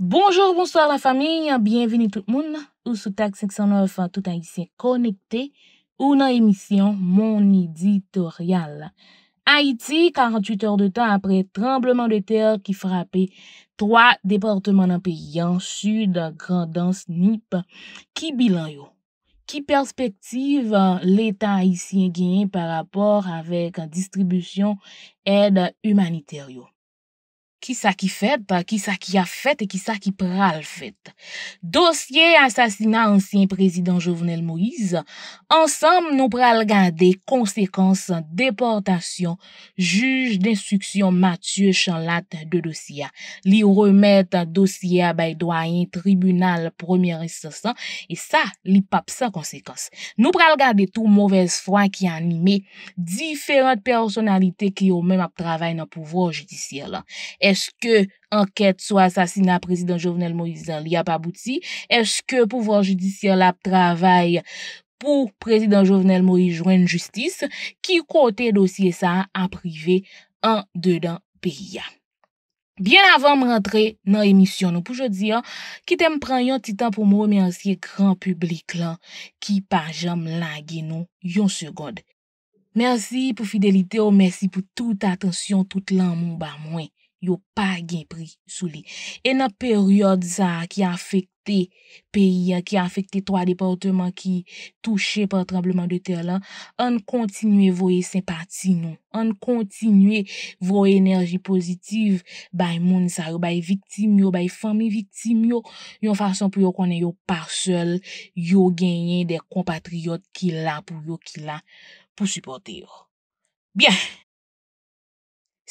Bonjour, bonsoir la famille, bienvenue tout le monde ou sous TAK 509 tout haïtien connecté ou dans l'émission Mon éditorial. Haïti, 48 heures de temps après tremblement de terre qui frappait 3 départements dans le pays en sud, Grand'Anse, Nip, qui bilan yo? Qui perspective l'État haïtien gagne par rapport avec distribution aide humanitaire yo? Qui ça qui fait, qui ça qui a fait et qui ça qui pral fait. Dossier assassinat ancien président Jovenel Moïse. Ensemble, nous pral garder conséquences déportation juge d'instruction Mathieu Chanlatte de dossier. Li remettre dossier bay doyen tribunal première instance et ça li pape sans conséquence. Nous pral garder tout mauvaise foi qui a animé différentes personnalités qui ont même travaillé dans le pouvoir judiciaire là. Est-ce que enquête sur assassinat président Jovenel Moïse n'y a pas abouti? Est-ce que pouvoir judiciaire la travaille pour président Jovenel Moïse joindre justice? Qui côté dossier ça a privé en dedans pays? Bien avant de rentrer dans l'émission, pour aujourd'hui, qui t'aime prendre un petit temps pour me remercier grand public là, qui par jamais lagué nous une seconde. Merci pour fidélité, merci pour toute attention, toute l'amour bah moi. Yo pas gain prix sous lui. Et dans période ça qui a affecté pays, qui a affecté 3 départements qui touchés par tremblement de terre là, on continue voyer sympathie nous, on continue voyer énergie positive bay moun sa yo, bay victime yo, bay famille victime yo, yon façon pour yo connait yo pas seul, yo gagner des compatriotes qui là pour yo, qui là pour supporter yo. Bien.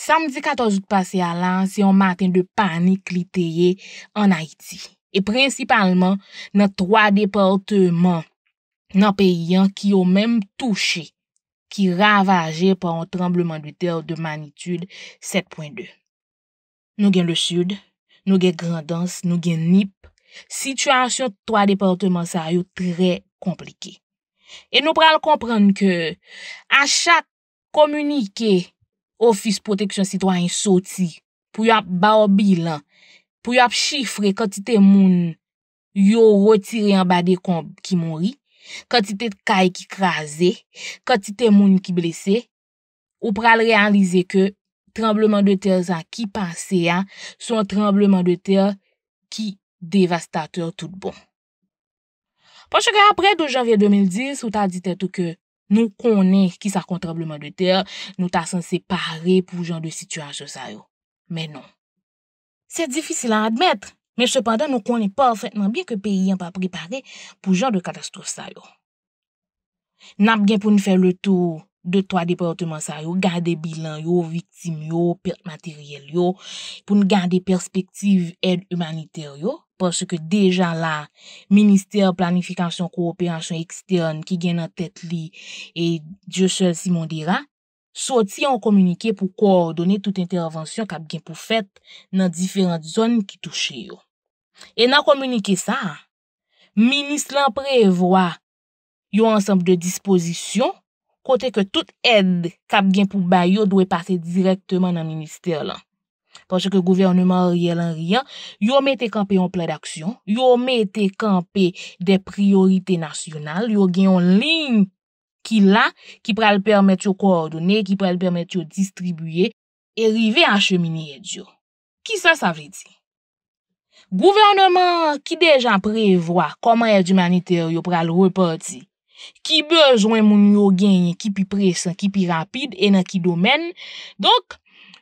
Samedi 14 août passé à l'an, c'est un matin de panique littéye en Haïti. Et principalement, dans 3 départements dans pays qui ont même touché, qui ravagé par un tremblement de terre de magnitude 7.2. Nous avons le sud, nous avons Grand'Anse, nous avons Nip. Situation de 3 départements, ça est très compliqué. Et nous pral comprendre que à chaque communiqué, Office protection citoyen sorti pour y a ba bilan pour y a chiffrer quantité moun yo retiré en bas des combes qui mourir, quantité de caille qui crasé, quantité moun qui blessé. Ou pral réaliser que tremblement de terre ça qui passé a son tremblement de terre qui dévastateur tout bon. Parce que après 2 janvier 2010 ou t'a dit tout que nous connaissons qui ça tremblement de terre, nous t'a censé parer pour genre de situation ça yo. Mais non. C'est difficile à admettre, mais cependant nous connaissons parfaitement bien que pays n'est pas préparé pour genre de catastrophe ça yo. N'a pas pour nous faire le tour de 3 départements ça yo, garder bilan yo, victime yo, perte matérielle yo, pour nous garder perspective aide humanitaire yo. Parce que déjà là, ministère planification coopération externe qui gagne en tête li et Dieu seul Simon dira, sorti en communiqué pour coordonner toute intervention qu'a gagne pour fête dans différentes zones qui touchées yo. Et dans communiqué ça, ministre l'en prévoit un ensemble de dispositions côté que toute aide qu'a gagne pour bayo doit passer directement dans ministère là. Parce que le gouvernement Ariel Henry, yo mette campé un plan d'action, yo mette campé des priorités nationales, yo gen une ligne qui là, qui pral permettre de coordonner, qui pral permettre de distribuer et arriver à cheminer. Qui ça, ça veut dire? Gouvernement qui déjà prévoit comment l'aide humanitaire yo pral repartir. Qui besoin moun yo gagne, qui plus pressant, qui plus rapide et dans qui domaine. Donc,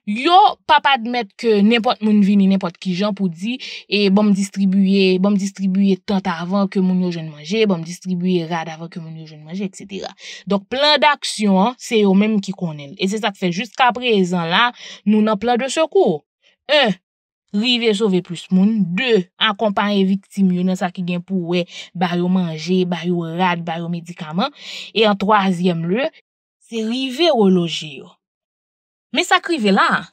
yo papa admettre que n'importe moun vini n'importe qui gens pour dire et bon me distribuer tant avant que moun yo jeune manger, bon me distribuer rad avant que moun yo jeune manger, etc. Donc plan d'action c'est eux même qui connaissent et c'est ça qui fait jusqu'à présent là nous n'avons plan de secours. 1. Rive sauver plus moun. 2. Accompagner victime yo dans ça qui gagne pour ba yo manger, ba yo rad, ba yo médicaments et en 3e lieu c'est rive reloger yo. Mais ça crive là.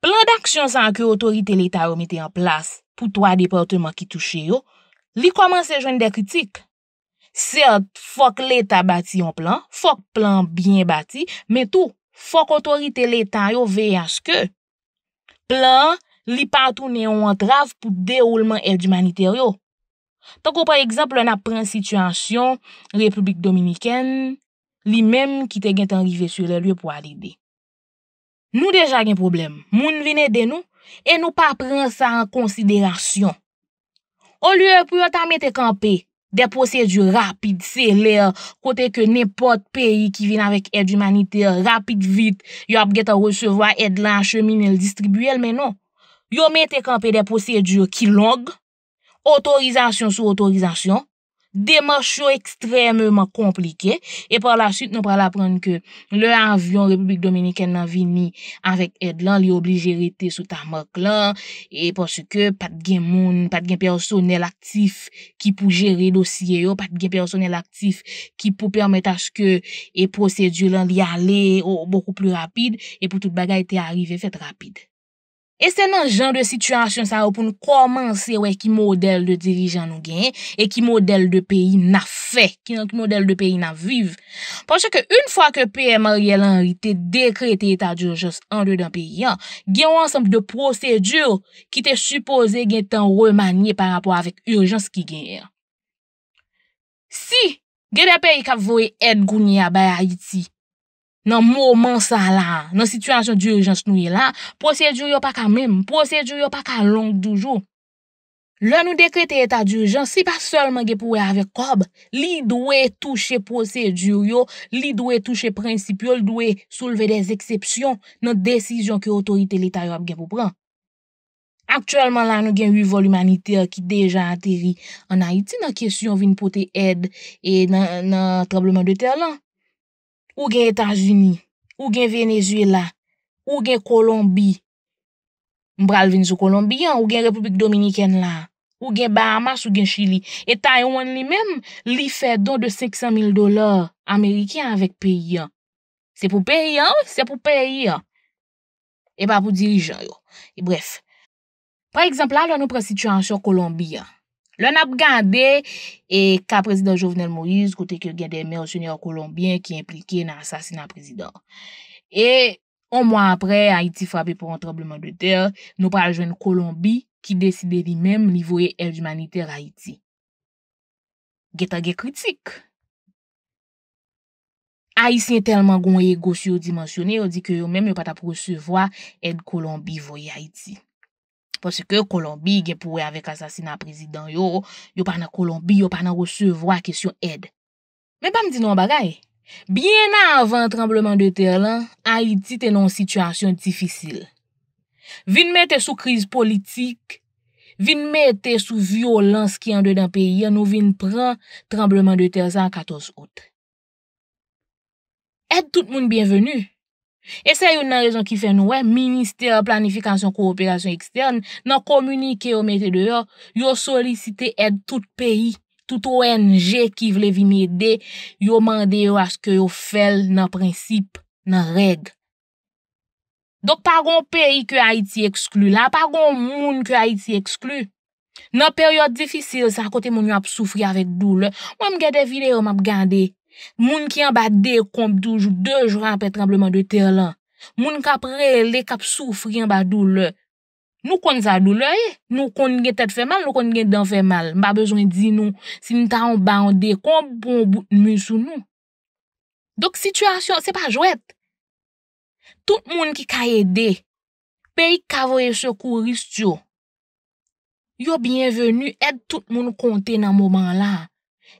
Plan d'action sans que l'autorité de l'État mette en place pour 3 départements qui touchent yo, li commence à joindre des critiques. Certes, faut que l'État bâti un plan, faut que plan bien bâti, mais tout, faut que l'autorité de l'État veille à ce que plan li pa tourner en entrave pour déroulement aide humanitaire yo. Tant que par exemple on apprend situation République Dominicaine, li même qui te gen arrivé sur le lieu pour aider. Nous déjà gen problème, moun vinn aider nous et nous pas prendre ça en considération. Au lieu pour ta mettre camper des procédures rapides, célères, côté que n'importe pays qui vient avec aide humanitaire, rapide, vite, yo ap geta recevoir aide là, cheminer, distribuer, mais non. Yo mette camper des procédures qui longues, autorisation sur autorisation, démarche extrêmement compliquées, et par la suite, nous allons apprendre que le avion République Dominicaine n'a vini avec aide là, li obligé rester sous ta marque là, et parce que pas de gen moun, pas de gen personnel actif qui pour gérer dossier yo, pas de gen personnel actif qui pour permettre à ce que et procédure là li aller beaucoup plus rapide, et pour toute bagaille te arrivé fait rapide. Et c'est dans ce genre de situation ça pour nous commencer ouais qui modèle de dirigeant nous gagne et qui modèle de pays n'a fait qui modèle de pays n'a vive, parce que une fois que PM Ariel Henry t'a décrété état d'urgence en dedans pays a un ensemble de procédures qui t'est supposé temps remanier par rapport avec urgence qui gagne. Si des pays qui voyer aide gounia ba Haïti dans moment ça là, dans situation d'urgence nous est là, procédure yo pas quand même, procédure yo pas quand longue toujours. Là nous décréter état d'urgence, c'est pas seulement pour avec cob, li doit toucher procédure yo, li doit toucher principe yo, li doit soulever des exceptions dans décision que autorité l'état yo a pour prendre. Actuellement là nous gen 8 vols humanitaires qui déjà atterri en Haïti dans question vinn porter aide et dans tremblement de terre là. Ou gen États-Unis, ou gen Venezuela, ou gen Colombie. M'bral vin sou Colombien, ou gen République Dominicaine là, ou gen Bahamas, ou gen Chili. Et Taïwan lui-même, li fait don de $500,000 américains avec pays. C'est pour pays, c'est pour pays. Et pas pour dirigeants yo. Et bref. Par exemple, là, nous prenons situation Colombie. L'on a regardé et cas président Jovenel Moïse, côté que des mercenaires colombiens qui impliqués dans l'assassinat président. Et un mois après, Haïti frappé pour un tremblement de terre, nous parlons de la Colombie qui décidait lui-même livrer aide humanitaire à Haïti. Getague critique. Haïtien tellement gon égo surdimensionné, on dit que eux-mêmes ne peuvent pas recevoir aide Colombie voyée Haïti. Parce que Colombie gen pour avec assassinat président yo pas dans Colombie, yo pas dans recevoir question aide. Mais pas me dire non bagaille. Bien avant tremblement de terre là, Haïti était dans une situation difficile. Vinn mettre sous crise politique, vinn mettre sous violence qui en dedans pays, nous vinn prend tremblement de terre ça 14 août. Aide tout le monde bienvenue. Et c'est une raison qui fait nous, ministère planification coopération externe, dans communiqué au mettre dehors, yo sollicité aide tout pays, tout ONG qui veut venir aider, yo mandé à ce que yo fait dans principe, dans règle. Donc pas un pays que Haïti exclut là, pas un monde que Haïti exclut. Dans période difficile, ça côté moun yo a souffrir avec douleur. Moi me garder vidéo, m'a regarder. Moun qui en bas des comptes toujours 2 jours après tremblement de terre là. Moun k'ap rele, k'ap souffri en bas douleur. Nous konn sa douleur, nous konn gen tête fait mal, nous konn gen dent fait mal. M'pa besoin di nou si nous ta en bas en des comptes bon bout de mur sous nous. Donc situation c'est pas jouet. Tout moun qui ka aider, pays ka voye secouriste yo bienvenu, aide tout moun compter dans moment là.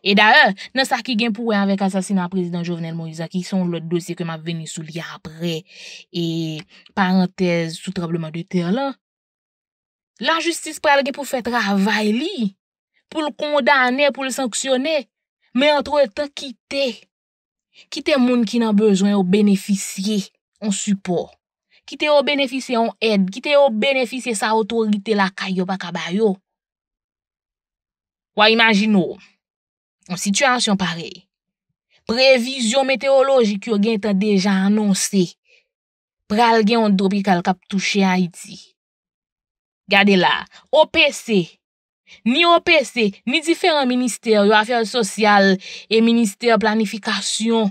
Et d'ailleurs, dans ça qui gagne pour avec assassinat président Jovenel Moïse, qui sont l'autre dossier que m'a venu soulier après, et parenthèse, sous tremblement de terre là, la justice pral gen pour faire travail li, pour le condamner, pour le sanctionner, mais entre-temps, quitter moun qui n'a besoin ou bénéficier en support, quitter ou bénéficier en aide, quitter ou bénéficier sa autorité la kayo pa kabayo. Ou imagino. En situation pareille, prévision météorologique yo gen tan déjà annoncé. Pral gen on tropical k'ap toucher Haïti. Gardez là, OPC, ni différents ministères, yo affaires sociales et ministère planification.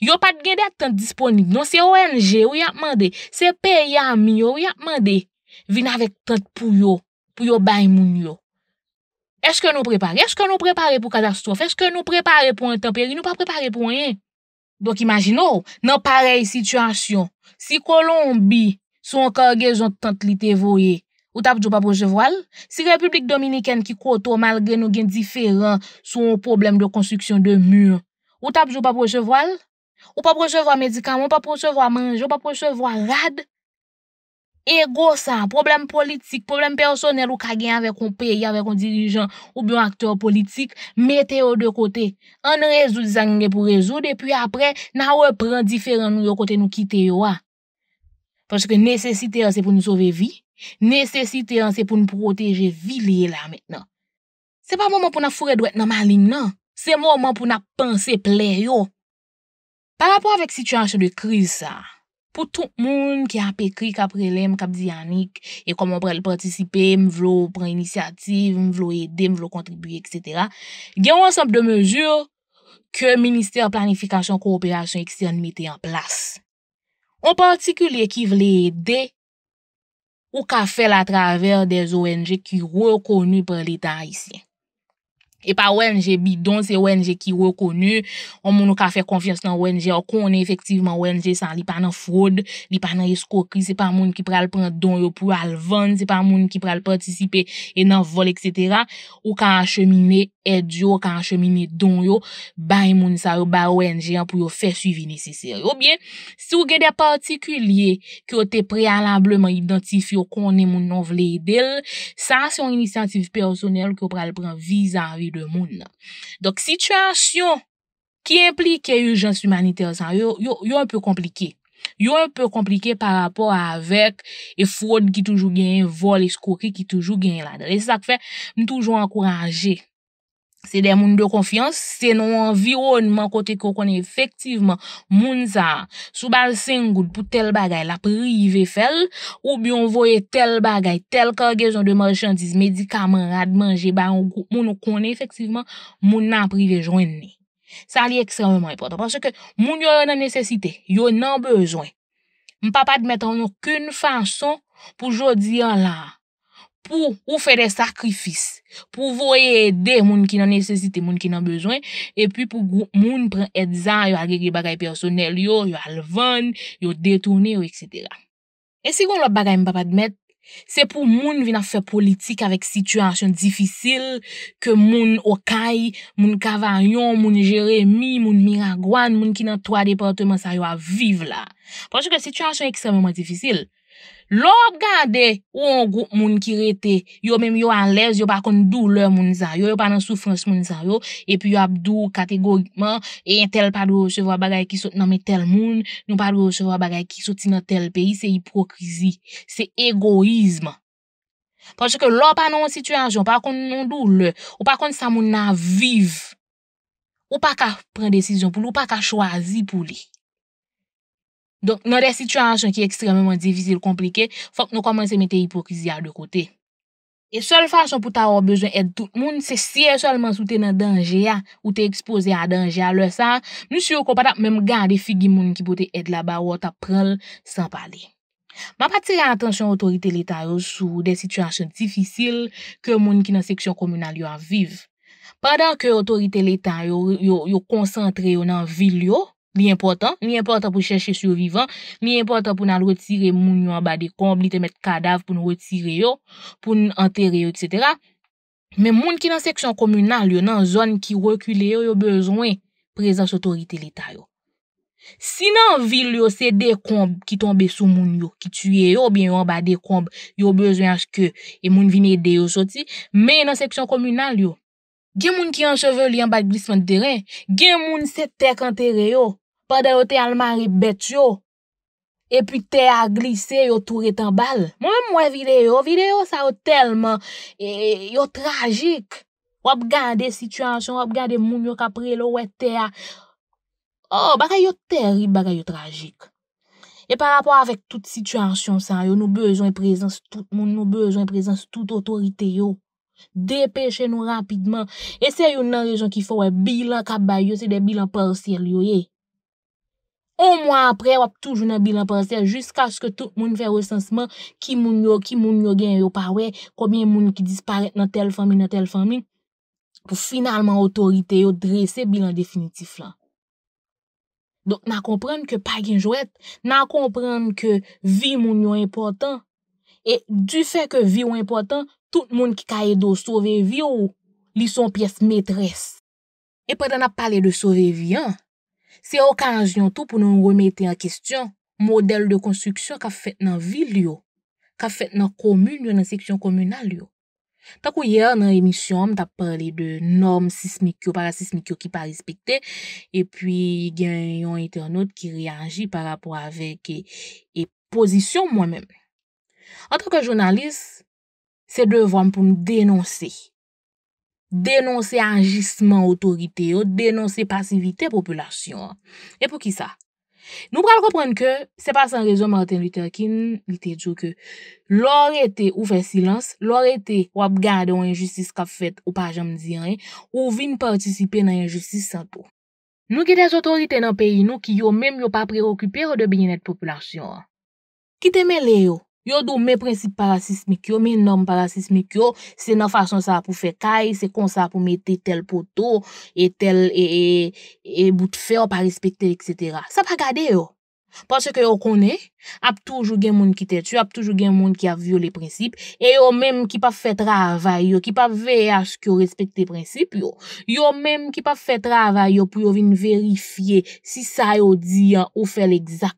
Yo pas gen date disponible. Non c'est ONG ou y a demandé, c'est pays ami ou y a demandé. vin avec tant pour yo bay moun yo. Est-ce que nous préparons? Est-ce que nous préparons pour catastrophe? Est-ce que nous préparons pour intempérie? Nous pas préparés pour rien. Donc imaginons, dans pareille situation, si Colombie son cargaison tante li te voye, ou t'a pas projet voile, si République dominicaine qui koto malgré nous gen différent son problème de construction de murs, ou t'a pas projet voile, ou pas projet voir médicaments, pas projet voir manger, ou pas projet voir rad. Ego ça, problème politique, problème personnel ou kagé avec un pays, avec un dirigeant ou bien un acteur politique, mettez-le de côté. On résout ça pour résoudre et puis après, n'a reprend différents nous côté nous quitter. Parce que nécessité c'est pour nous sauver vie, nécessité c'est pour nous protéger vie là maintenant. C'est pas moment pour nous fourrer droit dans ma ligne non, c'est moment pour nous penser plaire. Par rapport avec situation de crise ça. Pour tout le monde qui a écrit, qui a prélèm, qui a dit Yannick, et comment on peut participer, m'vlo prendre initiative, m'vlo aider, m'vlo contribuer, etc. Il y a un ensemble de mesures que le ministère planification, coopération externe mettait en place. En particulier, qui voulait aider ou qu'a fait à travers des ONG qui reconnues par l'État haïtien. Et pas ONG bidon, c'est ONG qui reconnu. On moun ka fait confiance dans ONG, on connaît effectivement ONG sans li pas dans fraude, li pas dans escroquerie, c'est pas moun qui pral prendre don yo pour al vendre, c'est pas moun qui pral participer et dans vol etc. Ou ka acheminer aide yo, ka acheminer don yo, bay moun sa yo, bay ONG pour yo faire suivi nécessaire. Ou bien si ou gen des particuliers qui ont été préalablement identifié, connaît moun non vle aider, ça c'est une initiative personnelle que pral prendre vis-à-vis de monde. Donc, situation qui implique urgence humanitaire, yo un peu compliqué. Yo un peu compliqué par rapport à avec et fraude qui toujours gagne, vol, escroquerie qui toujours gagne là. Et c'est ça que fait, nous toujours encourager. C'est des mondes de confiance, c'est nos environnement côté qu'on connaît effectivement moun ça sous bal 5 gouttes pour tel bagay la privé fel ou bien envoyer tel bagay tel cargaison de marchandises médicaments rad manger ba on moun connaît effectivement moun nan privé joindre ça li extrêmement important parce que moun yo nan nécessité yo nan besoin m pa pas mettre en aucune façon pour jodi an là pour ou faire des sacrifices pour voyer aider moun qui en nécessité moun qui en besoin et puis pour moun prend aide ça yo agréger bagay personnel yo al vendre yo détourner etc. Et si on l'autre bagay m'pa pas admettre c'est pour moun vinn faire politique avec situation difficile que moun Okaï moun Cavaillon moun Jérémy moun Miragouane moun qui dans 3 départements ça yo a vivre là parce que situation extrêmement difficile. L'orgade ou un groupe moun qui rete, yo même yo à l'aise, yo pas kon douleur moun sa, yo pas dans souffrance moun sa yo, et puis yo abdou catégoriquement, et tel pas de recevoir bagay qui saute nan mais tel moun, nous pas de recevoir bagay qui saute dans tel pays, c'est hypocrisie, c'est égoïsme. Parce que l'on pas dans situation, pas kon non douleur, ou pas kon sa moun na vive, ou pas ka prendre décision pour lui, ou pas ka choisir pour lui. Donc, dans des situations qui sont extrêmement difficiles, compliquées, il faut que nous commençons à mettre l'hypocrisie de côté. Et seule façon pour avoir besoin d'aide tout le monde, c'est si seulement si tu es dans danger, ou tu es exposé à danger, alors ça, nous sommes capables même garder figi moun qui peut aider là-bas ou tu prends sans parler. Ma partie attention autorité l'État sur des situations difficiles que moun qui dans section communale yo vivent. Pendant que autorité l'État yo concentré dans ville yo, li important pour chercher survivants, li important pour nous retirer moun yo en bas des combes, li te mettre cadavre pour nous retirer yo, pour nous enterrer yo, etc. Mais moun qui dans section communale yo, dans zone qui reculé yo, yo besoin présence autorité l'État yo. Si dans ville yo c'est des combes qui tombent sous moun yo, qui tué yo, bien en bas des combes, yo besoin que et moun vienne aider yo sorti, mais dans section communale yo, gen moun qui encheveli en bas de glissement de terrain, gen moun c'est terre enterré yo. Pendant que tu as marié bête, et puis tu as glissé, tu as en balle. Moi-même, moi, vidéo, ça est tellement tragique. Ou regarde des situations, ou regarde des gens qui ont pris l'eau, oh, bagay terrible, bagay tragique. Et par rapport avec toute situation, ça, nous besoin de présence tout le monde, nous besoin de présence toute autorité, yo. Dépêchez-nous rapidement. Et c'est une raison qu'il faut un bilan, c'est des bilans partiels, Un mois après, on a toujours un bilan partiel jusqu'à ce que tout le monde fait recensement qui moun yo gen yo pa wè, combien moun qui disparaît dans telle famille, pour finalement autorité yo dresser bilan définitif là. Donc, na comprendre que pas gen jouet, na comprendre que vie moun yo important, et du fait que vie ou important, tout le monde qui ka aido sauver vie ou, li son pièce maîtresse. Et pendant qu'on parle de sauver vie, hein? C'est occasion tout pour nous remettre en question modèle de construction qu'a fait dans ville yo, qu'a fait dans commune, dans section communale yo. Tant que hier dans émission, t'a parlé de normes sismiques ou parasismiques qui pas respectées et puis il y a un internaute qui réagit par rapport avec et position moi-même. En tant que journaliste, c'est devoir pour me dénoncer. Dénoncer agissement autorité, dénoncer passivité population. Et pour qui ça? Nous prenons comprendre que c'est pas sans raison Martin Luther King, il te dit que l'or était ou fait silence, l'or était ou abgarde ou injustice qu'a fait ou pas jamais dire rien, ou vient participer dans injustice sans tout. Nous qui des autorités dans le pays, nous qui yo même yo pas préoccupé de bien-être population. Qui te mêle yo? Yo dou mes principes parasismiques, yo mes normes parasismiques, yo c'est nan façon ça pour faire caille, c'est comme ça pour mettre tel poteau et tel et bout de fer pas respecter etc. Ça pas garder yo. Parce que yo connaît, a toujours gen moun qui te tue, a toujours gen moun qui a violé principes et yo même qui pas fait travail yo, qui pas veiller à ce que respecter principes yo. Yo même qui pas fait travail yo pour yo venir vérifier si ça yo dit ou fait l'exact.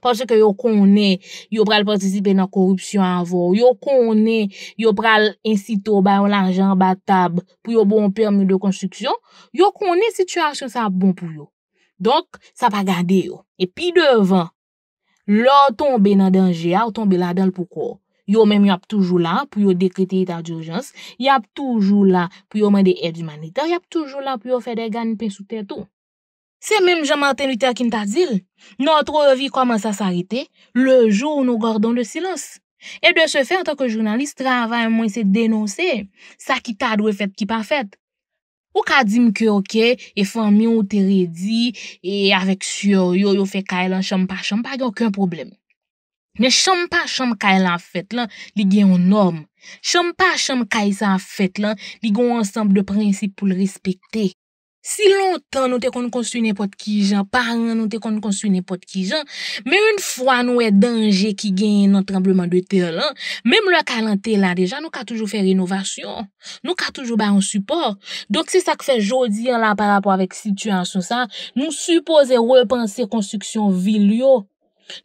Parce que yo connaît yo pral participer dans corruption avant yo connaît yo pral incito ba l'argent ba table pour yo bon permis de construction yo connaît situation ça bon pour yo donc ça pas garder yo et puis devant l'or tomber dans danger ou tomber là-dedans pourquoi yo même y a toujours là pour yo décréter état d'urgence y a toujours là pour yo demander aide humanitaire y a toujours là pour yo faire des gagne pain sous terre tout. C'est même Jean-Martin Luther King t'a dit, notre vie commence à s'arrêter le jour où nous gardons le silence. Et de ce fait, en tant que journaliste, travail moins c'est dénoncer ça qui t'a doué fait qui pas fait. Ou qu'a dit que OK, et famille ou t'es redit et avec sur yo yo fait Kyle en chambre pas aucun problème. Mais chambre pas chambre Kyle en fait là, li gen un homme. Chambre pas chambre Kyle ça en fait là, li gon ensemble de principes pour le respecter. Si longtemps nous te kon construit n'importe qui gens, parents nous te kon construit n'importe qui gens, mais une fois nous est danger qui gagne dans tremblement de terre là, même le calenté là déjà nous ka toujours faire rénovation, nous ka toujours ba un support. Donc c'est ça que fait jodi là par rapport avec situation ça, nous supposer repenser construction ville yo.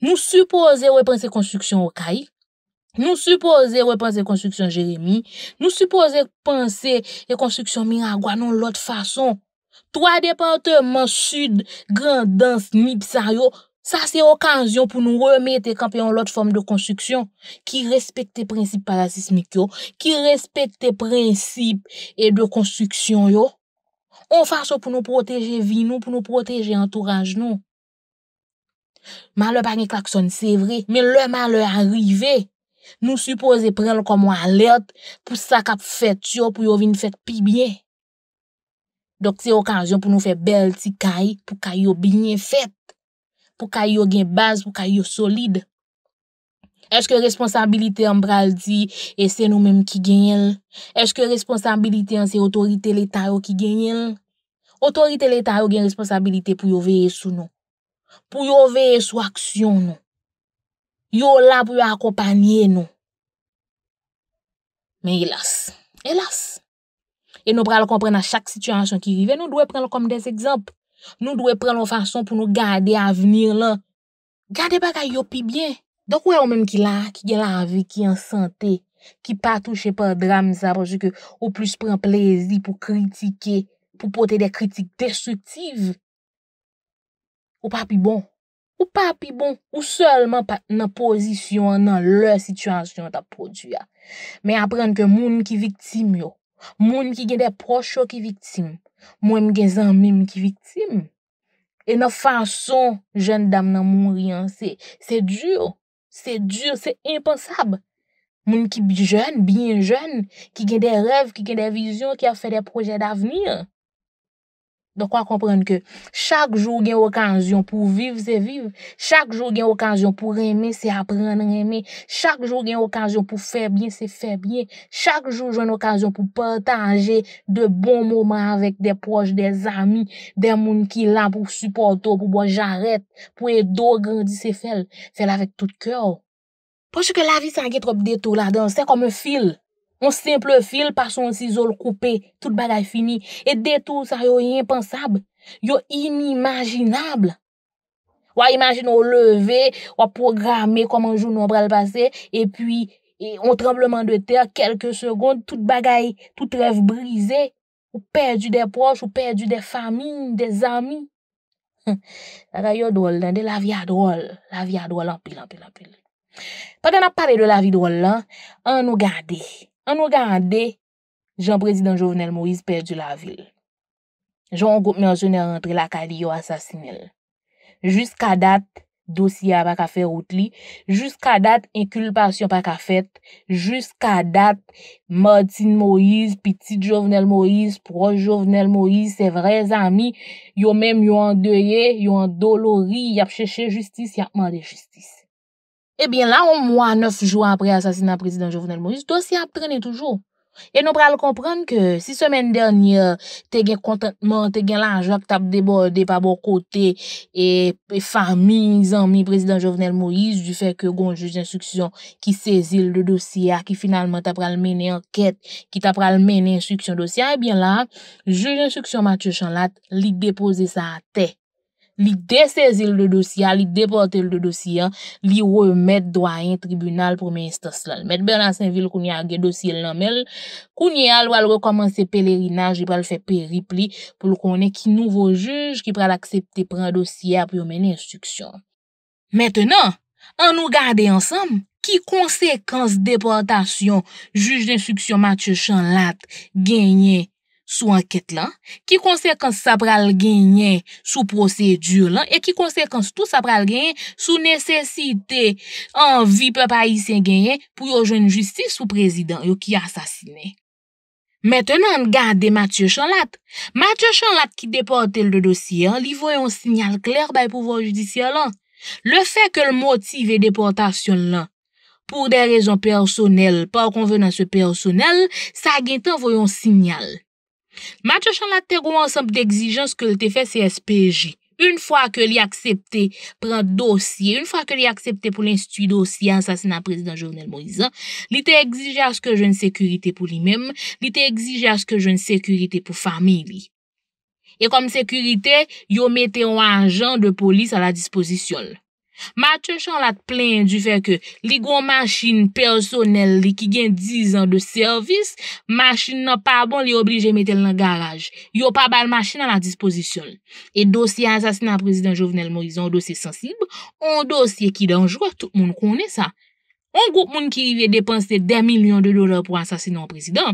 Nous supposer repenser construction okay. Nous supposons repenser construction Jérémie, nous supposer penser et construction Miragua non l'autre façon. 3 départements sud, Grand'Anse, Nipsayo, ça c'est occasion pour nous remettre campion l'autre forme de construction qui respecte les principes parasismiques, qui respecte les principes et de construction. Yo. On façon pour nous protéger vie, nous, pour nous protéger entourage. Nous. Malheur par les klaxons, c'est vrai, mais le malheur arrivé. Nous supposons prendre comme alerte pour ça qu'a fait pour yo venir faire plus bien. Donc, c'est occasion pour nous faire belle petite caille, pour qu'elle soit bien faite, pour qu'elle soit bien base, pour qu'elle soit solide. Est-ce que responsabilité en bral dit, et c'est nous-mêmes qui gagnons? Est-ce que responsabilité en c'est autorité l'État qui gagne? Autorité l'État qui gagne responsabilité pour veiller sur nous. Pour veiller sur action nous. Yo là pour accompagner nous. Mais hélas, hélas. Et nous prenons comprendre à chaque situation qui arrive. Nous devons prendre comme des exemples. Nous devons prendre en façon pour nous garder à venir là. Garder bagay yo pi bien. Donc, ouais, ou même qui là, qui a la vie, qui est en santé, qui pas touché par drame, ça, parce que, au plus, prend plaisir pour critiquer, pour porter des critiques destructives. Ou pas pi bon. Ou pas pi bon. Ou seulement pas dans position, dans leur situation, ta produit. Mais apprendre que moun qui victime yo. Moun qui gen des proches qui victime, moi-même gen zanmim qui victime. Et nan façon jeune dame nan mourir, c'est dur, c'est dur, c'est impensable. Moun qui jeune, bien jeune, qui gen des rêves, qui gen des visions, qui a fait des projets d'avenir. Donc, on comprend que chaque jour, il y a une occasion pour vivre, c'est vivre. Chaque jour, il y a une occasion pour aimer, c'est apprendre à aimer. Chaque jour, il y a une occasion pour faire bien, c'est faire bien. Chaque jour, il y a une occasion pour partager de bons moments avec des proches, des amis, des gens qui sont là pour supporter, pour boire, j'arrête, pour aider, grandir, c'est faire. Faire avec tout cœur. Parce que la vie, ça a trop de détours là-dedans. C'est comme un fil. On simple fil par son ciseau coupé, tout bagaille fini. Et détour, ça est impensable, yo inimaginable. Ou imagine on lever, ou programmer comment jour nous va le passer, et puis on tremblement de terre, quelques secondes, tout bagaille, tout rêve brisé, ou perdu des proches, ou perdu des familles, des amis. La vie drôle, la vie drôle, la vie drôle en pile. Pendant qu'on parle de la vie drôle là, on nous garde. Jean-Président Jovenel Moïse perdu la ville. Jean groupe mercenaire rentré la Kalio assassiné. Jusqu'à date, dossier a pas fait route li. Jusqu'à date, inculpation pas fait. Jusqu'à date, Martin Moïse, petit Jovenel Moïse, proche Jovenel Moïse, ses vrais amis, yo même yo endeuillé, yo endolori, y a cherché justice, y a demandé justice. Eh bien, là, on mois, 9 jours après l'assassinat du président Jovenel Moïse, le dossier a traîné toujours. Et nous allons comprendre que si semaine dernière, tu as eu contentement, tu as eu l'argent, tu as débordé par bon côté, et famille, amis, président Jovenel Moïse, du fait que le juge d'instruction qui saisit le dossier, qui finalement t'a pral mener enquête, qui t'a pral mener instruction dossier, eh bien là, le juge d'instruction Mathieu Chanlatte, il a déposé ça à terre. Li dessaisir le dossier, li déporter le dossier, li remettre doyen tribunal première instance là. Met Bernard Saint-Ville qu'on y a gè dossier nan mel, qu'on y a le recommencer pèlerinage, il va le faire périple pour le connaître qui nouveau juge qui va l'accepter prendre dossier pour mener instruction. Maintenant, on nous garder ensemble qui conséquences déportation juge d'instruction Mathieu Chanlatte gagné sous enquête là, qui conséquence ça pral gagner sous procédure là, et qui conséquence tout ça pral gagner sous nécessité, envie peuple haïtien gagner pour yo joindre justice sous président yo qui assassiné. Maintenant, regardez Mathieu Chanlatte. Mathieu Chanlatte qui déporte le dossier, li voye un signal clair bay pouvoir judiciaire là. Le fait que le motif de déportation là pour des raisons personnelles, par convenance personnelle, ça gagne envoyer un signal. Mathieu Chanlatte a un ensemble d'exigences que le fait CSPJ. Une fois que l'y accepté prend dossier, une fois que l'y accepté pour l'institut dossier assassinat président Jovenel Moïse, l'y te exige à ce que jeune sécurité pour lui-même, l'y te exige à ce que jeune sécurité pour famille. Et comme sécurité, yo mette un agent de police à la disposition. Mathieu Chanlatte plaint du fait que li gon machine personnelle li qui gagne 10 ans de service, machine n'a pas bon li obligé mettre dans garage. Yo pas bal machine à la disposition. Et dossier assassinat président Jovenel Moïse, un dossier sensible, un dossier qui dangereux, tout le monde connaît ça. Un groupe monde qui rive dépenser des millions de dollars pour assassiner un président.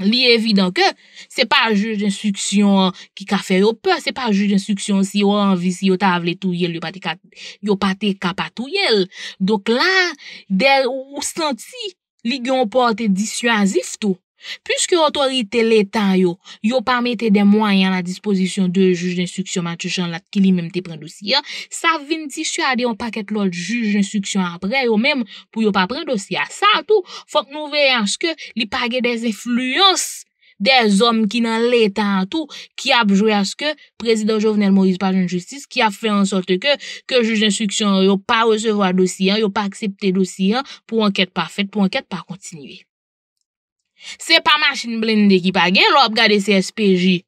Li évident que c'est pas juge d'instruction qui ka fait yo peur, c'est pas juge d'instruction si yo envie si yo ta vle touyer yo pa te ka pa touyer. Donc là des ou senti li gon porte dissuasif tout puisque autorité l'état yo pas mettre des moyens à la disposition de juge d'instruction Mathieu Chanlatte qui lui-même te prend dossier, ça vient dissuader un paquet l'autre juge d'instruction après yo même pour yo pas prendre dossier. Ça tout faut que nous veillons à ce que li pa gen des influences des hommes qui dans l'état tout qui a joué à ce que président Jovenel Moïse pas une justice qui a fait en sorte que juge d'instruction yo pas recevoir dossier, yo pas accepter dossier pour enquête pas faite, pour enquête pas continuer. C'est pas machine blindée qui pa gen, l'op gade CSPJ.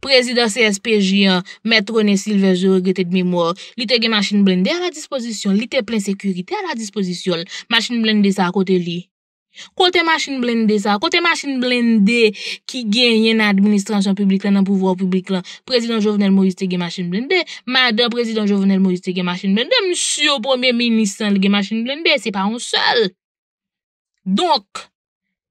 Président CSPJ, maître René Silva, je regrette de mémoire, li te gen machine blindée à la disposition, li te plein sécurité à la disposition, machine blindée ça à côté li. Côté machine blindée ça, côté machine blindée qui gagne dans administration publique, dans pouvoir public là, président Jovenel Moïse te gen machine blindée, madame président Jovenel Moïse te gen machine blindée, monsieur premier ministre te gen machine blindée, c'est pas un seul. Donc,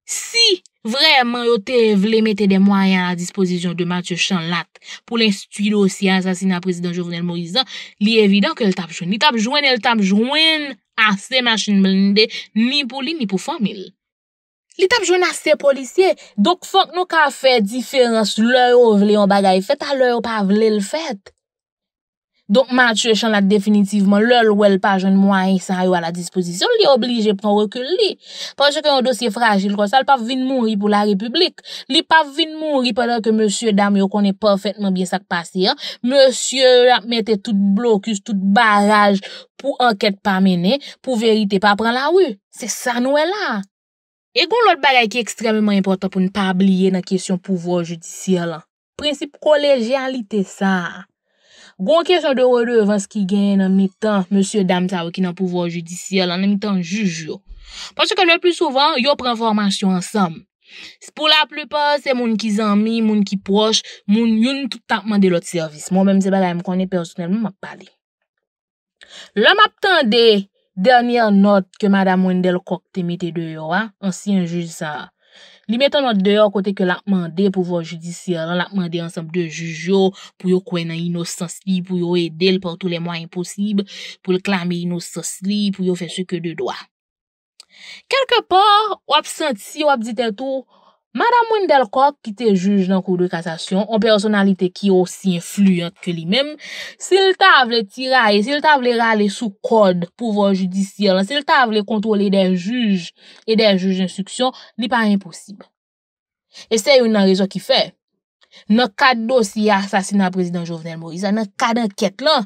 si vraiment yo te vle mettre des moyens à la disposition de Mathieu Chanlatte pour l'institut dossier assassinat président Jovenel Moïse, li évident que elle tape joindre assez machine blindée ni pour lui ni pour famille. Li tap jwenn assez policier. Donc faut que nous ka faire différence l'heure ou vle on bagay fait à l'heure ou pas vle le fait. Donc Mathieu Chanlatte définitivement l'heure ou elle pas jeune moyen ça yo à la disposition, li obligé prendre recul li parce que un dossier fragile comme ça, il pas vinn mourir pour la République. Li pas vinn mourir pendant que monsieur dame yo connaît parfaitement bien ça qui passé. Monsieur a mette tout blocus, tout barrage pour enquête pas mener, pour vérité pas prendre la rue. C'est ça nous est là. Et gon l'autre bagay qui est extrêmement important pour ne pas oublier dans question pouvoir judiciaire là. Principe collégialité ça. Gon question de redevance qui gagne en mi-temps monsieur dame ça qui dans pouvoir judiciaire en mi-temps juge yo. Parce que le plus souvent yo prend formation ensemble. Pour la plupart c'est moun qui zanmi, moun qui proche, moun yon tout tap mande l'autre service. Moi même c'est bagay me connais personnellement m'a parlé. L'homme attendait dernière note que madame Wendel Kok te mette dehors, ancien juge ça. Li mette note dehors côté que l'a demandé pouvoir judiciaire, l'a demandé ensemble de juges pour yo croire dans innocence li, pour yo aider par tous les moyens possibles pour le clamer innocence li, pour yo faire ce que de droit. Quelque part, ou absenti, ou abdite tout, madame Wendel Kok qui te juge dans cour de cassation, en personnalité qui est aussi influente que lui-même, s'il t'a voulu tirer, s'il t'a voulu râler sous code pouvoir judiciaire, s'il t'a voulu contrôler des juges et des juges d'instruction, n'est pas impossible. Et c'est une raison qui fait. Dans le cas de dossier assassinat président Jovenel Moïse, dans le cas d'enquête là,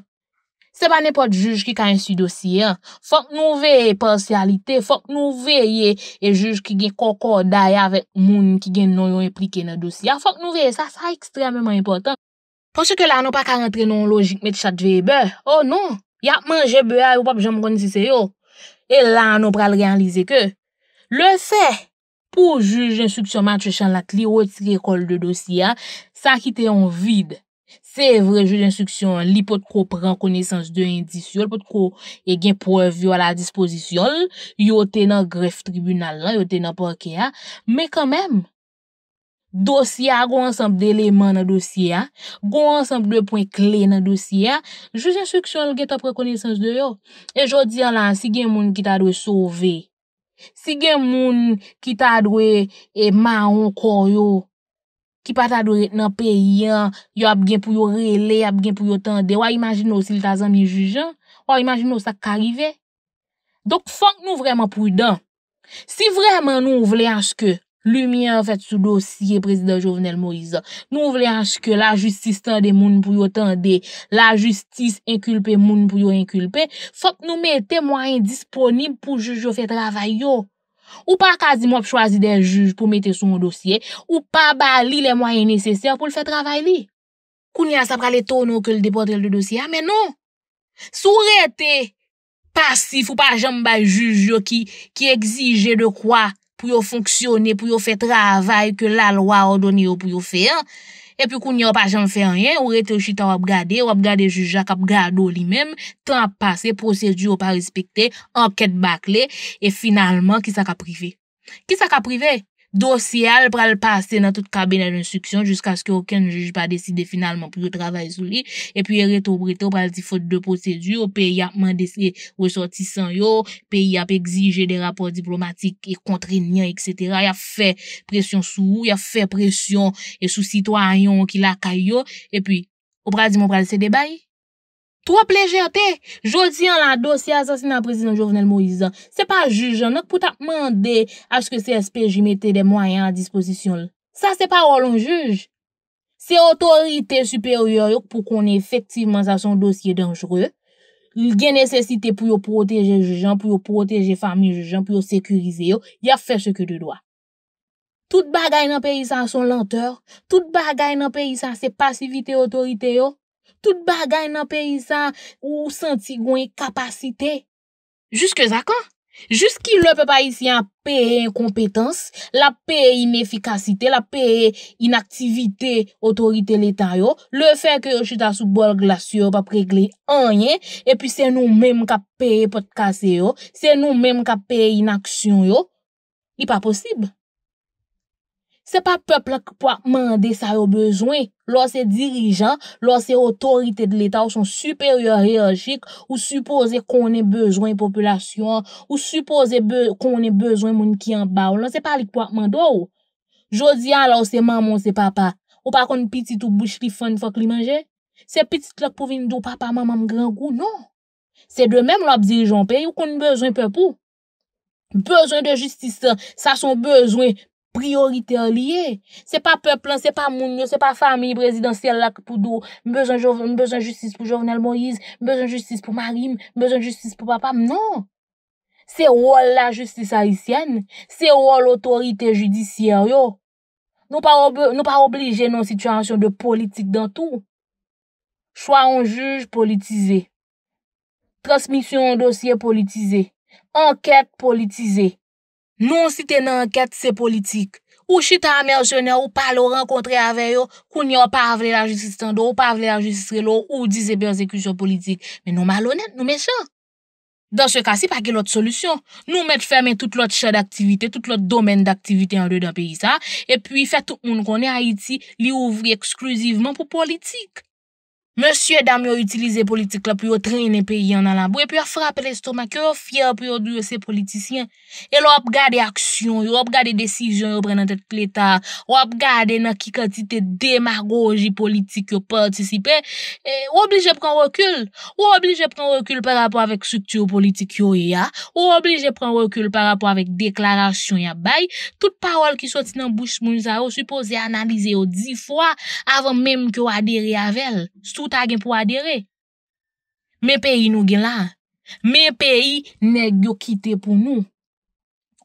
c'est pas n'importe juge qui a insu dossier. Faut que nous veillons partialité, faut que nous veillons et juge qui gagne concordat avec moun qui gagne non impliqué dans dossier. Faut que nous veillons ça, c'est extrêmement important. Parce que là nous pas qu'à rentrer dans logique mettre chat veille beurre. Oh non, y a manger beurre ou pas jamais connait si c'est yo. Et là nous pral réaliser que le fait pour juge d'instruction Mathieu Chanlatte li retirer col de dossier, ça qui était en vide. C'est vrai, juge d'instruction, li pot ko pran connaissance de indice, li pot ko e gen preuve yo à la disposition, yo te nan greffe tribunal, yo te nan parquet, mais quand même, dossier a gon ensemble d'éléments dans dossier, gon ensemble de points clés dans dossier, juge d'instruction gen ta pran connaissance de yo. Et jodi là, si gen moun ki ta dwe sauver, si gen moun ki ta dwe e maron kor yo, qui pas t'adorer dans pays yo a bien pour yo relé a bien pour yo tande ou imagine aussi le tazan mi jugeant ou imagine ça qu'arriver donc faut que nous vraiment prudent si vraiment nous voulons à ce que lumière fait sous dossier président Jovenel Moïse nous voulons à ce que la justice tande moun pour yo tande la justice inculpe moun pour yo inculper faut que nous mettez moyen disponible pour juge faire travail yo. Ou pas quasiment choisir des juges pour mettre sur un dossier, ou pas bali les moyens nécessaires pour le faire travailler. Kounia ça pral étonner que le déporter le dossier, mais non. Sourete passif ou pas jambe ba juge qui exige de quoi pour yo fonctionner, pour yo faire travail que la loi ordonne yo pour yo faire. Et puis kounia pas jambe faire rien, ou rete chita ou regarder juge a cap gado lui-même, temps passé, procédure pas respectée, enquête bâclée et finalement qui ça qu'a privé. Qui ça qu'a privé? Dossier pral passer dans tout cabinet d'instruction jusqu'à ce que aucun juge pas décidé finalement pour travailler sur lui et puis rete au breto pral di faute de procédure, au pays a mandé ressortissant yo, pays a exigé des rapports diplomatiques et contraignants etc. Il a fait pression sous, il a fait pression et sous citoyen qui la caillou et puis au pral di mon pral se débaille. Trop légèreté. Jodi en la dossier assassinat président Jovenel Moïse. C'est pas juge non pour t'a demander à ce que CSPJ mette des moyens à disposition. Ça c'est pas un juge. C'est autorité supérieure pour qu'on effectivement ça son dossier dangereux. Il y a nécessité pour protéger juge, pour protéger famille juge, pour sécuriser. Il a fait ce que de droit. Toute bagaille dans pays ça son lenteur, toute bagaille dans pays ça c'est passivité autorité yo. Tout bagay nan pays ça ou senti gon incapacité jusque ça quand jusqu'il le peuple haïtien paye incompétence la paye inefficacité la paye inactivité autorité l'état yo le fait que chita sous bol glacier pas régler rien et puis c'est nous même qui paye pot casser yo c'est nous même qui paye inaction yo il pas possible. C'est pas peuple qui peut demander ça au besoin. Lorsque dirigeants, lorsque autorités de l'État ou sont supérieurs hiérarchiques, ou supposé qu'on ait besoin population, ou supposé qu'on ait besoin monde qui en bas, là c'est pas lui qui peut demander. Jodi alors c'est maman, c'est papa. Ou pas qu'on petit ou bouche li fon faut qu'il mange. C'est petit là pour venir dou papa maman grand goût non. C'est de même l'op dirigeant pays ou qu'on besoin peuple. Besoin de justice, ça sont besoin prioritaire lié. C'est pas peuple, c'est pas moun, c'est pas famille présidentielle là pour dou. Besoin justice pour Jovenel Moïse, besoin justice pour Marim, besoin justice pour papa. Non. C'est rôle la justice haïtienne, c'est rôle l'autorité judiciaire yo. Nous pas obligés dans une situation de politique dans tout. Choix en juge politisé. Transmission en dossier politisé. Enquête politisée. Non, si t'es dans enquête, c'est politique. Ou chita mercenaire, ou pas le rencontrer avec eux, qu'on y a pas avlé la justice tando, ou pas avlé la justice relo, ou disait persécution politique. Mais nous malhonnêtes, nous méchants. Dans ce cas-ci, pas qu'il y a l'autre solution. Nous mettre fermer toute l'autre champ d'activité, tout l'autre domaine d'activité en dedans pays, ça. Et puis, faire tout le monde connaît Haïti, li ouvrir exclusivement pour politique. Monsieur dame yo utilise politique là pour traîner pays en la boue et puis frapper l'estomac yo fier pour dire ces politiciens et l'op garder action yo op garder décision yo prendre tête l'état op garder dans qui quantité démagogie politique yo participer et obligé prendre recul par rapport avec structure politique yo ya obligé prendre recul par rapport avec déclaration ya bail toute parole qui sorti dans bouche moun ça supposé analyser 10 fois avant même que adhérer avec elle. T'as gain pour adhérer. Mais pays nous gain là. Mais pays nèg yo quitté pour nous.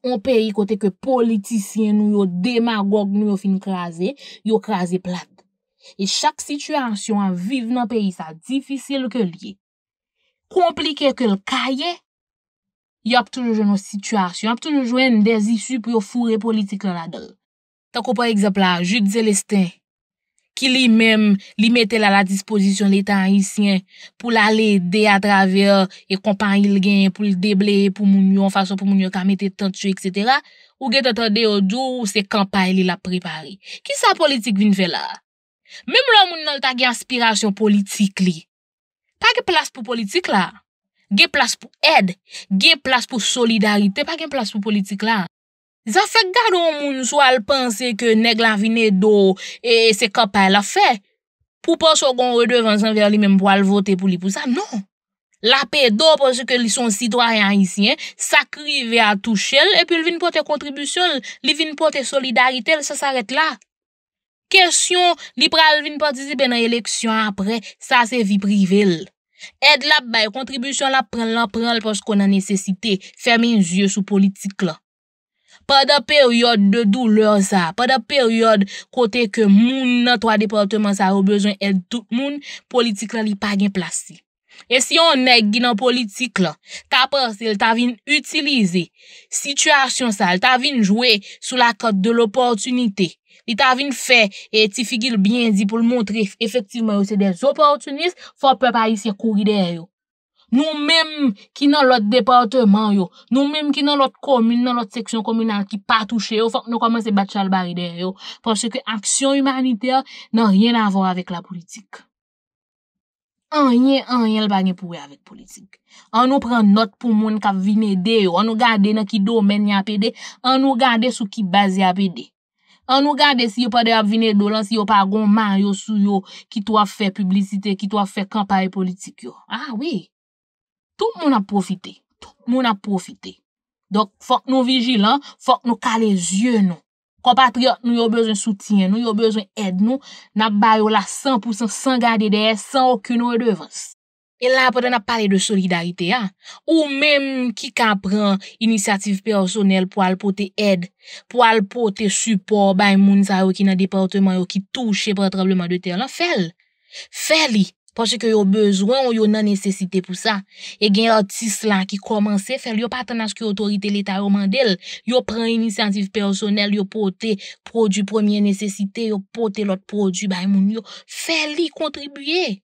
On pays côté que politiciens nous yo démagogue nous yo fin craser, yo craser plate. Et chaque situation à vivre dans pays ça difficile que lié. Compliqué que le cahier. Y a toujours une situation, y a toujours joindre des issues pour fourrer politique là-dedans. Tant que par exemple là, Jude Célestin qui lui-même lui mettait à la disposition l'État haïtien pour l'aider à travers et compagnie le gain pour le déblayer pour moun yo en façon pour moun yo ka mettre tant tu etc. ou gè t'entendé au dou c'est campagne li la préparer qui sa politique vinn faire là même là moun nan ta gè aspiration politique li pas gè place pour politique là gè place pour aide gè place pour solidarité pas gè place pour politique là. Ça fait garder moun soit penser que nèg la vine do et c'est campagne la fait pour penser qu'on redevance envers lui même pour aller voter pour lui pour ça non la paix do parce que ils sont citoyens haïtiens ça crive à toucher et puis il vient porter contribution il vient porter solidarité ça s'arrête là question li pral vinn participer dans élection après ça c'est vie privée. Aide la bail contribution la prend parce qu'on a nécessité fermer les yeux sur politique là. Pendant période de douleur ça, pendant période côté que moun nan trois départements ça au besoin aide tout moun, politique là li pa gen place. Et si on nèg ki nan politique là, ta pensé ta vinn utiliser situation ça, ta vinn jouer sous la carte de l'opportunité. Li ta vinn fait et ti figil bien dit pour le montrer effectivement c'est des opportunistes, faut peuple haïtien courir derrière yo. Nous-mêmes qui dans l'autre département yo, nous-mêmes qui dans l'autre commune, dans l'autre section communale qui pas touché yo, faut que nous commencer battre chalbari derrière yo parce que action humanitaire n'a rien à voir avec la politique. En rien pas rien pour avec politique. On nous prend note pour monde qui vient aider yo, on nous garder dans qui domaine y a PD, on nous garder sous qui base y a PD. On nous garder si yo pas de venir dolan si yo pas gon Mario sou yo qui doit faire publicité, qui doit faire campagne politique yo. Ah oui. Tout le monde a profité. Donc, faut que nous vigilants, faut que nous calions les yeux, nous. Compatriotes, nous avons besoin de soutien, nous avons besoin d'aide, nous. Nous avons là 100% sans garder derrière, sans aucune redevance. Et là, après, on a parlé de solidarité, hein? Ou même qui prend initiative personnelle pour apporter aide, pour apporter support, bah, moun sa yo qui nan département yo qui touché par tremblement de terre, là, fais-le. Parce que yo besoin ou yo nan nécessité pour ça et gen artiste là qui commençait faire yo pas attendre que autorité l'état yo mandel yo prend initiative personnelle yo porter produit première nécessité yo porter l'autre produit bay moun yo fait li contribuer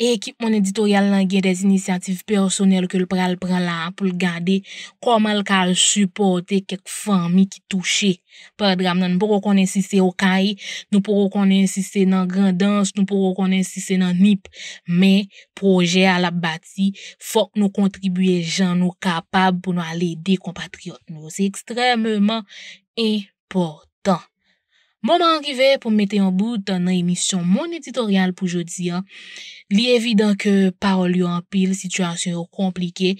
Et équipe mon éditorial a des initiatives personnelles que le pral prend là pour garder comment le cas supporter quelques familles qui touchées par drame nan pour qu'on insiste au caï nous pour qu'on insiste dans grandance nous pour qu'on insiste dans nip mais projet à la bâti faut que nous contribuer gens nous capables pour nous aller aider compatriotes nous c'est extrêmement important. Moment arrivé pour mettre en bout dans l'émission Mon éditorial pour jeudi. Il est évident que parole en pile, situation compliquée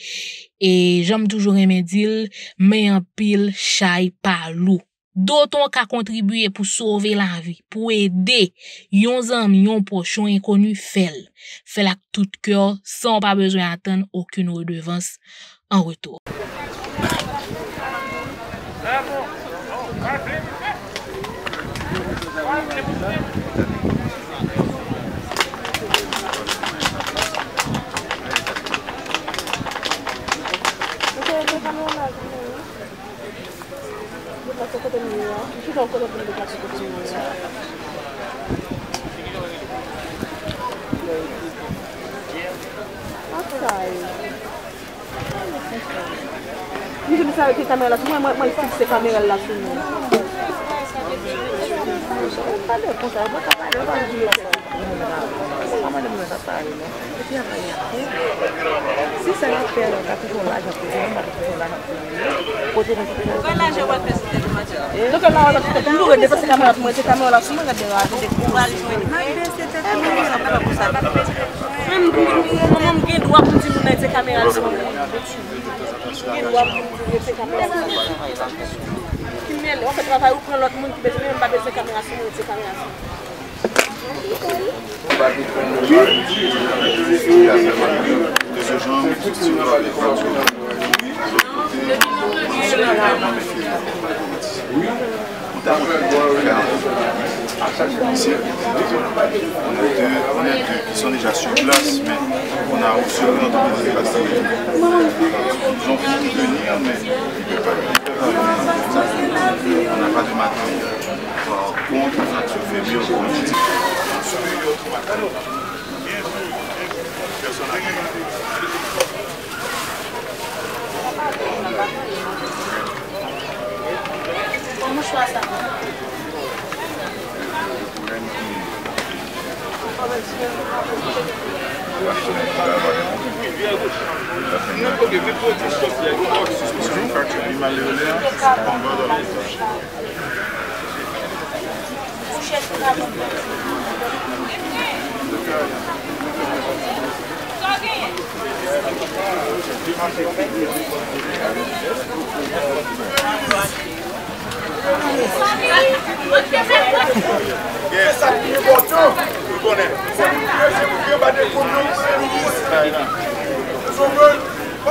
et j'aime toujours aimer dire mais en pile chaille par loup. D'autant qu'à contribuer pour sauver la vie, pour aider yon ami, yon prochain inconnu fel. Fait la tout cœur sans pas besoin d'attendre aucune redevance en retour. On fait travail ou prend l'autre monde qui besoin même pas de caméra sur les On a deux qui sont déjà sur place, mais on a aussi un autre qui est passé. Ils ont pu venir, mais ils ne peuvent pas. On n'a pas de matériel. Par contre, on a trouvé mieux pour nous dire. Parce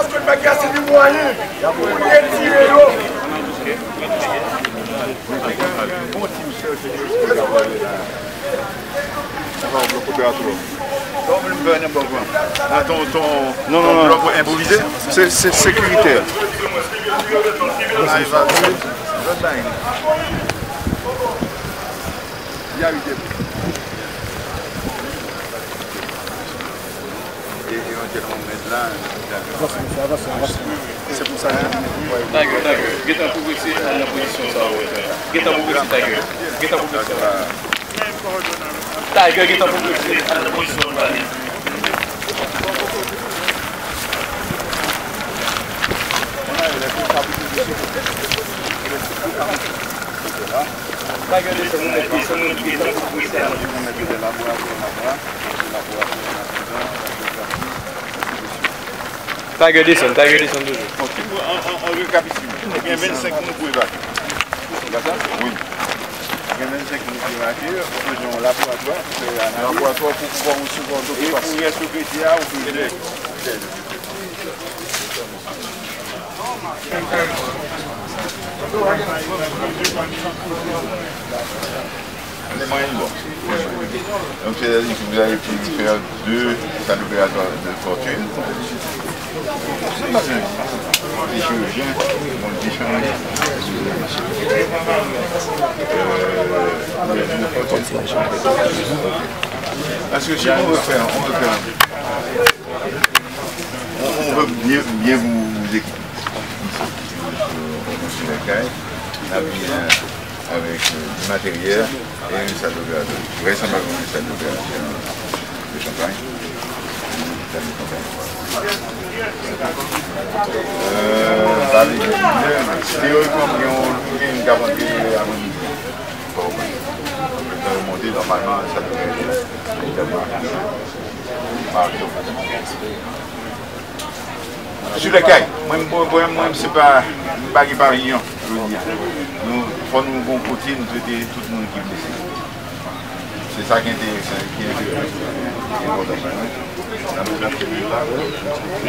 que le bagage c'est du moyen. Vous retirez l'eau. Non. Improvisé. C'est sécuritaire. Il y a eu des... C'est pour ça que je vais vous laisser à la position. T'as gueulé son toujours. On récapitule. Il y a 25 minutes pour évacuer. Oui. Il y a 25 minutes pour évacuer. Nous faisons laboratoire. Un laboratoire pour pouvoir nous supporter. Et pour les secrétaires, on peut aider. Donc c'est-à-dire que vous avez pu faire deux salles opératoires de fortune. Les chirurgiens vont différencier Parce que si on veut faire, on veut bien vous écouter. On a bien avec du matériel et une salle d'opération. Vraisemblablement une salle d'opération de champagne. Théoriquement, il y a une garantie à mon niveau. On peut remonter normalement à la salle d'opération. Sur le caille, moi, c'est pas un pavillon. Nous prenons bon côté, nous traitons tout le monde qui est blessé. C'est ça qui est important.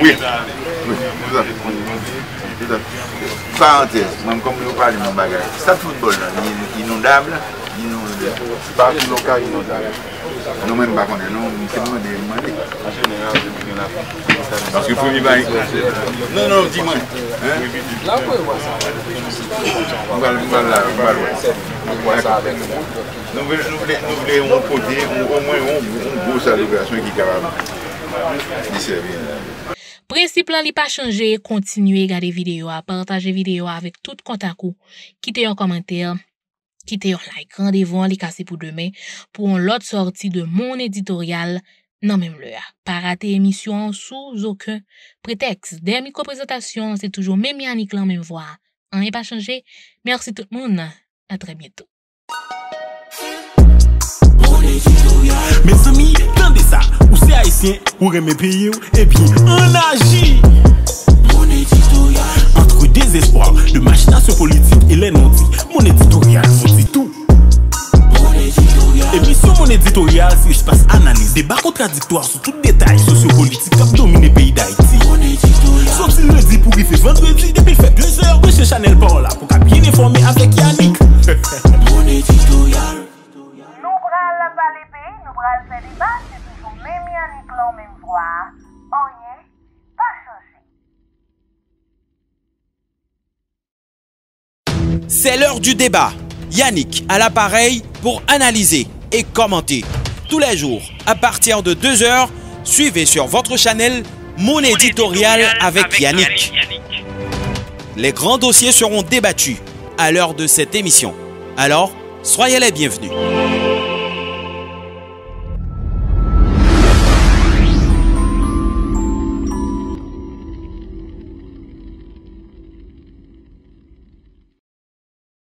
Oui, tout à fait. Parenthèse, même comme nous parlons de mon bagage, c'est un football inondable, c'est pas tout local inondable. Nous-mêmes, par contre, nous sommes demandés. Parce que le premier bail. Non, non, dis-moi. Là, on peut voir ça. On va le voir là, on va le voir. Nous voulons côté, au moins, une grosse allocation qui est capable de servir. Principe là, il n'est pas changé. Continuez à regarder vidéo, à partager vidéo avec tout contact. Quittez un commentaire. Quittez un like. Rendez-vous en cassé pour demain pour une autre sortie de mon éditorial. Non, même le. Pas rater émission sous aucun prétexte. Des micro-présentations, c'est toujours même Yannick là, même voix. On n'est pas changé. Merci tout le monde. À très bientôt. Mes amis, tendez ça. Ou c'est haïtien, ou remet pays, et puis on agit. Mon éditorial. Entre désespoir, de machination politique et les non-dits, mon éditorial vous dit tout. Émission Mon éditorial, c'est espace analyse, débat contradictoire sur tout détail sociopolitique qui domine le pays d'Haïti. Sorti lundi pour y faire vendredi, depuis fait 2 heures de chez Chanel par là pour qu'à bien informer avec Yannick. Mon éditorial. Nous pral la valé pays, nous pral fait débat, c'est toujours même Yannick là, même voix. On y est, pas changé. C'est l'heure du débat. Yannick à l'appareil pour analyser et commenter. Tous les jours, à partir de 2 heures, suivez sur votre chaîne Mon éditorial avec Yannick. Les grands dossiers seront débattus à l'heure de cette émission. Alors, soyez les bienvenus.